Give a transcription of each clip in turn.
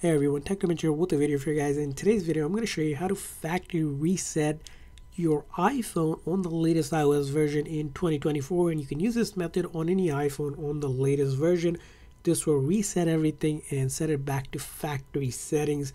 Hey everyone, Technomentary with a video for you guys. In today's video, I'm going to show you how to factory reset your iPhone on the latest iOS version in 2024. And you can use this method on any iPhone on the latest version. This will reset everything and set it back to factory settings.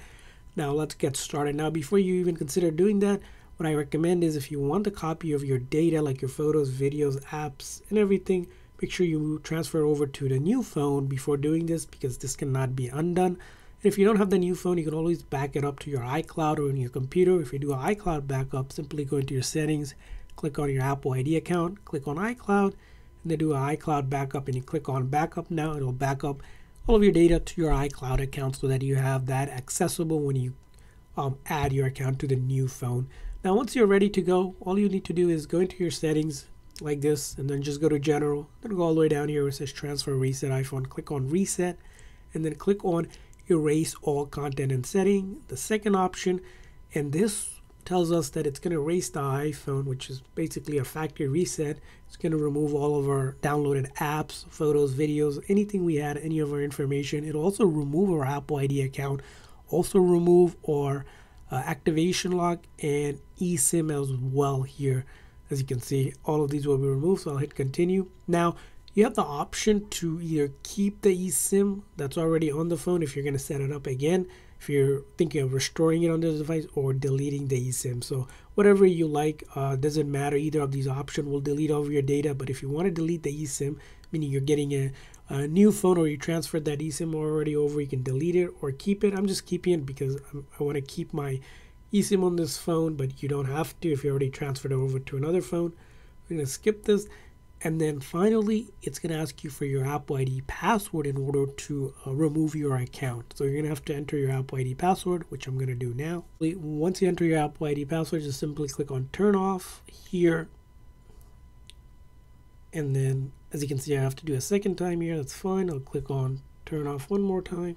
Now let's get started. Now before you even consider doing that, what I recommend is if you want a copy of your data like your photos, videos, apps and everything, make sure you transfer over to the new phone before doing this because this cannot be undone. If you don't have the new phone, you can always back it up to your iCloud or in your computer. If you do an iCloud backup, simply go into your settings, click on your Apple ID account, click on iCloud, and then do an iCloud backup, and you click on backup now. It'll back up all of your data to your iCloud account so that you have that accessible when you add your account to the new phone. Now, once you're ready to go, all you need to do is go into your settings like this, and then just go to General, then go all the way down here where it says Transfer Reset iPhone. Click on Reset, and then click on Erase All Content and Setting, the second option, and this tells us that it's going to erase the iPhone, which is basically a factory reset. It's going to remove all of our downloaded apps, photos, videos, anything we had, any of our information. It'll also remove our Apple ID account, also remove our activation lock and eSIM as well here. As you can see, all of these will be removed, so I'll hit continue. Now, you have the option to either keep the eSIM that's already on the phone if you're going to set it up again, if you're thinking of restoring it on this device, or deleting the eSIM. So whatever you like, doesn't matter. Either of these options will delete all of your data. But if you want to delete the eSIM, meaning you're getting a new phone or you transferred that eSIM already over, you can delete it or keep it. I'm just keeping it because I want to keep my eSIM on this phone, but you don't have to if you already transferred it over to another phone. We're going to skip this. And then finally, it's going to ask you for your Apple ID password in order to remove your account. So you're going to have to enter your Apple ID password, which I'm going to do now. Once you enter your Apple ID password, just simply click on turn off here. And then as you can see, I have to do a second time here. That's fine. I'll click on turn off one more time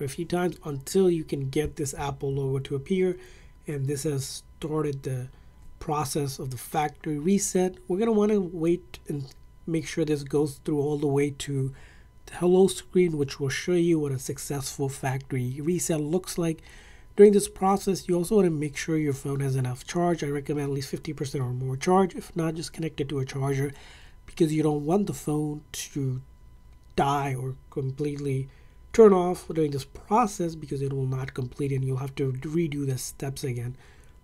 or a few times until you can get this Apple logo to appear. And this has started the process of the factory reset. We're going to want to wait and make sure this goes through all the way to the hello screen, which will show you what a successful factory reset looks like. During this process, you also want to make sure your phone has enough charge. I recommend at least 50% or more charge. If not, just connect it to a charger because you don't want the phone to die or completely turn off during this process because it will not complete and you'll have to redo the steps again.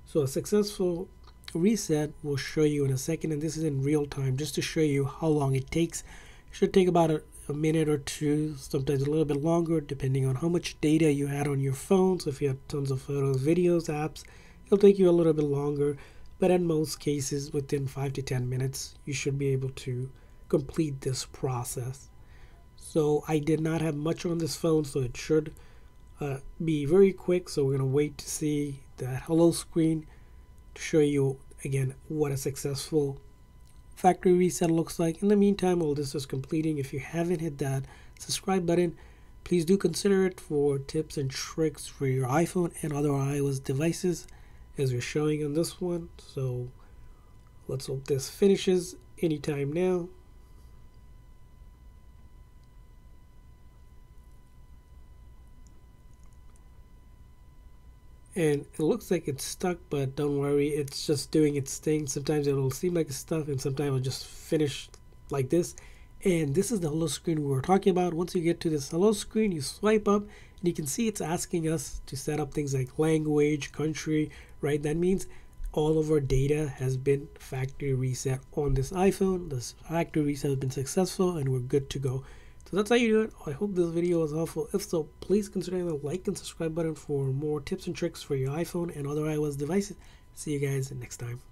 So a successful reset will show you in a second, and this is in real time just to show you how long it takes. It should take about a minute or two, sometimes a little bit longer depending on how much data you had on your phone. So if you have tons of photos, videos, apps, it'll take you a little bit longer, but in most cases within 5 to 10 minutes you should be able to complete this process. So I did not have much on this phone, so it should be very quick. So we're going to wait to see that hello screen to show you again what a successful factory reset looks like. In the meantime, while this is completing, if you haven't hit that subscribe button, please do consider it for tips and tricks for your iPhone and other iOS devices as we're showing on this one. So let's hope this finishes anytime now. And it looks like it's stuck, but don't worry, it's just doing its thing. Sometimes it'll seem like it's stuck, and sometimes it'll just finish like this. And this is the hello screen we were talking about. Once you get to this hello screen, you swipe up, and you can see it's asking us to set up things like language, country, right? That means all of our data has been factory reset on this iPhone. This factory reset has been successful, and we're good to go. So that's how you do it. I hope this video was helpful. If so, please consider the like and subscribe button for more tips and tricks for your iPhone and other iOS devices. See you guys next time.